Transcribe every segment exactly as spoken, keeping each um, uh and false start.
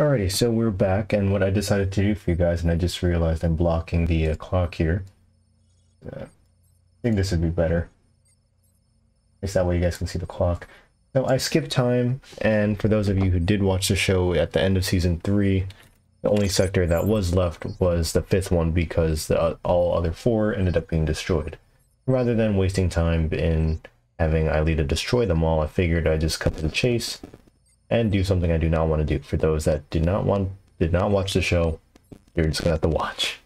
Alrighty, so we're back, and what I decided to do for you guys, and I just realized I'm blocking the uh, clock here. Uh, I think this would be better. At least that way you guys can see the clock. Now, I skipped time, and for those of you who did watch the show at the end of season three, the only sector that was left was the fifth one because the, uh, all other four ended up being destroyed. Rather than wasting time in having Aelita destroy them all, I figured I'd just cut to the chase and do something I do not want to do. For those that did not want, did not watch the show, you're just gonna have to watch.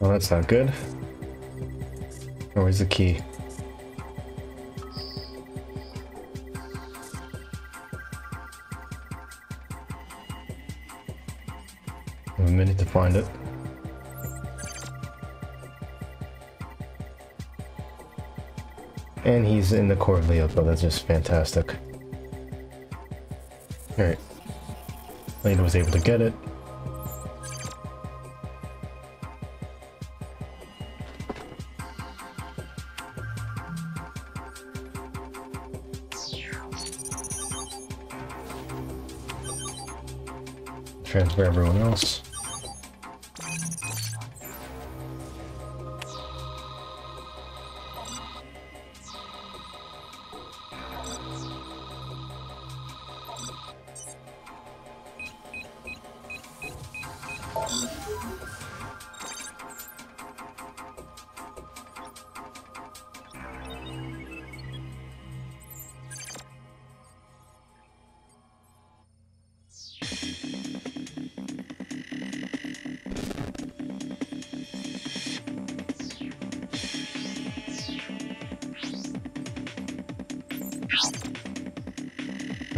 Well, that's not good. Oh, where's the key? I have a minute to find it. And he's in the court of Leo, but that's just fantastic. Alright. Lena was able to get it. Transfer everyone else.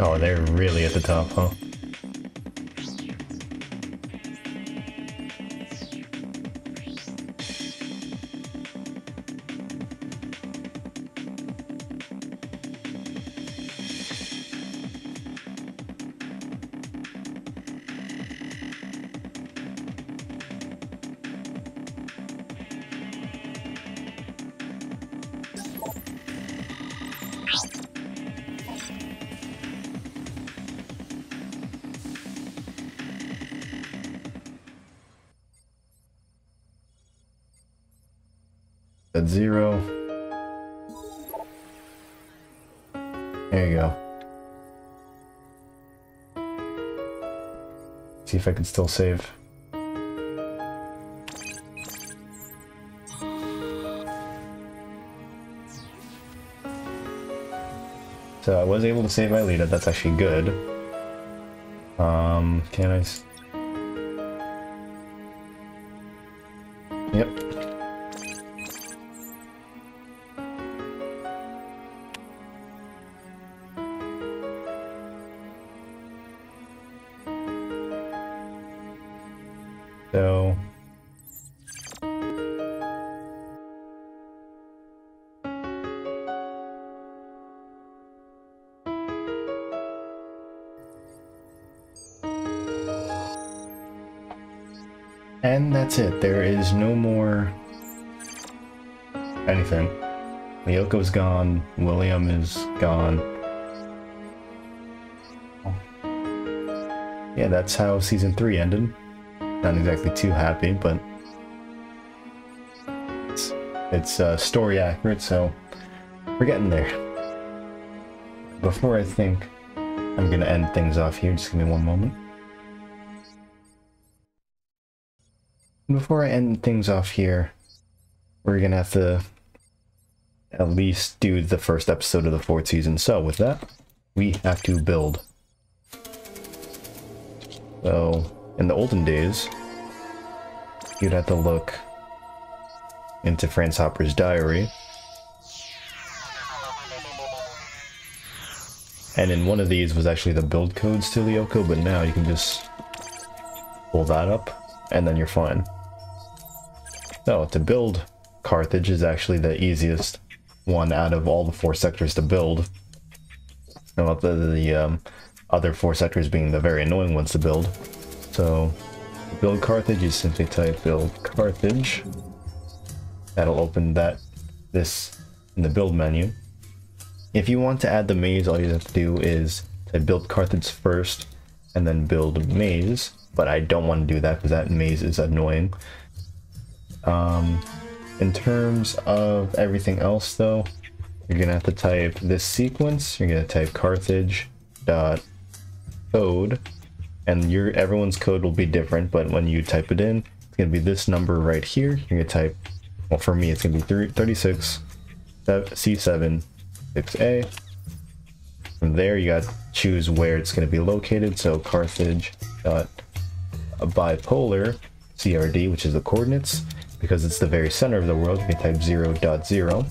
Oh, they're really at the top, huh? At zero. There you go. See if I can still save. So I was able to save Aelita, that's actually good. Um, can I... Yep. So, and that's it. There is no more anything. Lyoko's gone. William is gone. Yeah, that's how season three ended. Not exactly too happy, but it's, it's uh, story accurate, so we're getting there. Before I think I'm gonna end things off here, just give me one moment. Before I end things off here, we're gonna have to at least do the first episode of the fourth season. So with that, we have to build. So in the olden days, you'd have to look into Franz Hopper's diary. And in one of these was actually the build codes to Lyoko, but now you can just pull that up and then you're fine. So to build Carthage is actually the easiest one out of all the four sectors to build. And about the, the um, other four sectors being the very annoying ones to build. So to build Carthage, you simply type build Carthage. That'll open that this in the build menu. If you want to add the maze, all you have to do is to build Carthage first and then build maze, but I don't want to do that because that maze is annoying. Um, in terms of everything else though, you're gonna have to type this sequence, you're gonna type Carthage dot code, and your everyone's code will be different, but when you type it in, it's gonna be this number right here. You're gonna type, well for me it's gonna be thirty-six C seven six A. From there you got to choose where it's going to be located, so Carthage dot bipolar C R D, which is the coordinates, because it's the very center of the world. You can type zero dot zero.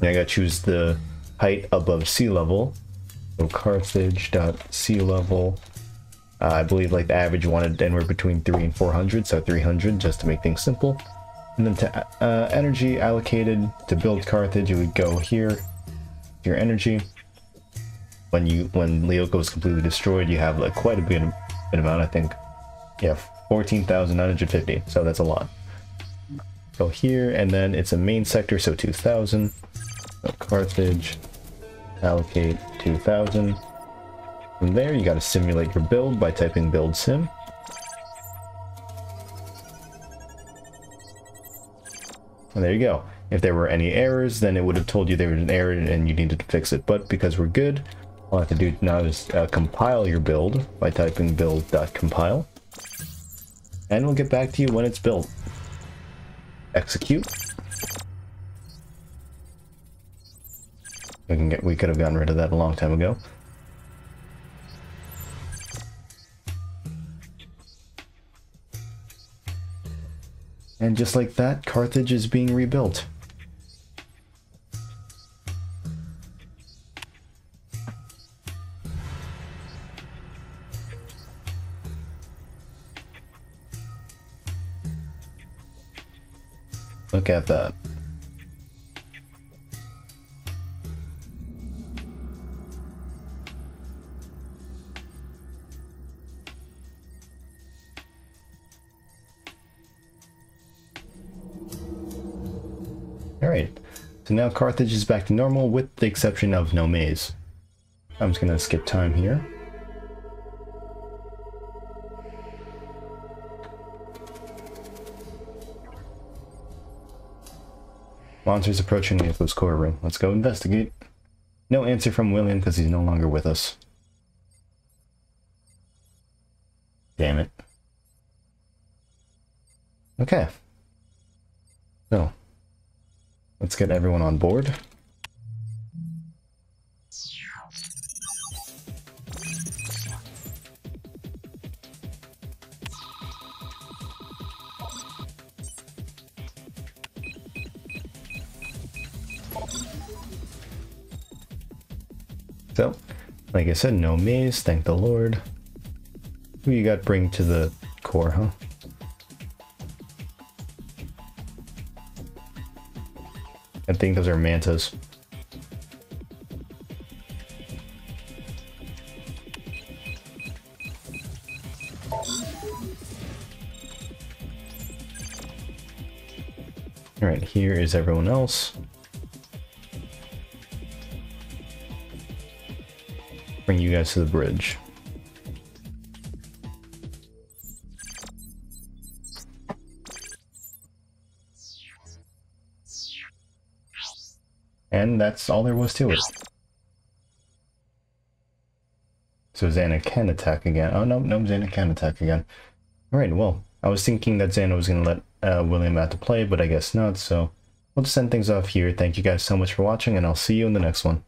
Now I got to choose the height above sea level, so Carthage dot sea level. uh, I believe like the average wanted anywhere between three and four hundred, so three hundred just to make things simple. And then to uh, energy allocated to build Carthage, you would go here, your energy. When you when Lyoko is completely destroyed, you have like quite a bit, a bit amount. I think you have fourteen thousand nine hundred fifty, so that's a lot. Go here, and then it's a main sector, so two thousand. So Carthage, allocate two thousand. From there, you got to simulate your build by typing build sim. And there you go. If there were any errors, then it would have told you there was an error and you needed to fix it. But because we're good, all I have to do now is uh, compile your build by typing build dot compile. And we'll get back to you when it's built. Execute. We can get, we could have gotten rid of that a long time ago. And just like that, Carthage is being rebuilt. Look at that. Alright, so now Carthage is back to normal with the exception of no maze. I'm just gonna skip time here. Monsters approaching Lyko's core room. Let's go investigate. No answer from William because he's no longer with us. Damn it. Okay. So. Let's get everyone on board. So, like I said, no maze, thank the Lord. Who you got bring to the core, huh? I think those are mantas. All right, here is everyone else. Bring you guys to the bridge. And that's all there was to it. So Xana can attack again. Oh, no, no, Xana can attack again. Alright, well, I was thinking that Xana was going to let uh, William out to play, but I guess not. So we'll just end things off here. Thank you guys so much for watching, and I'll see you in the next one.